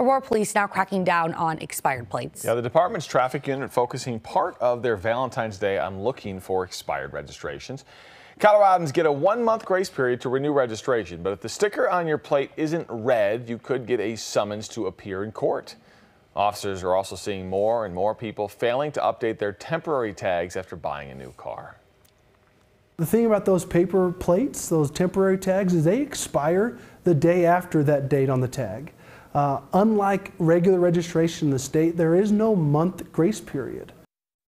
Aurora police now cracking down on expired plates. Yeah, the department's traffic unit focusing part of their Valentine's Day on looking for expired registrations. Coloradans get a 1-month grace period to renew registration, but if the sticker on your plate isn't red, you could get a summons to appear in court. Officers are also seeing more and more people failing to update their temporary tags after buying a new car. The thing about those paper plates, those temporary tags, is they expire the day after that date on the tag. Unlike regular registration in the state, there is no month grace period.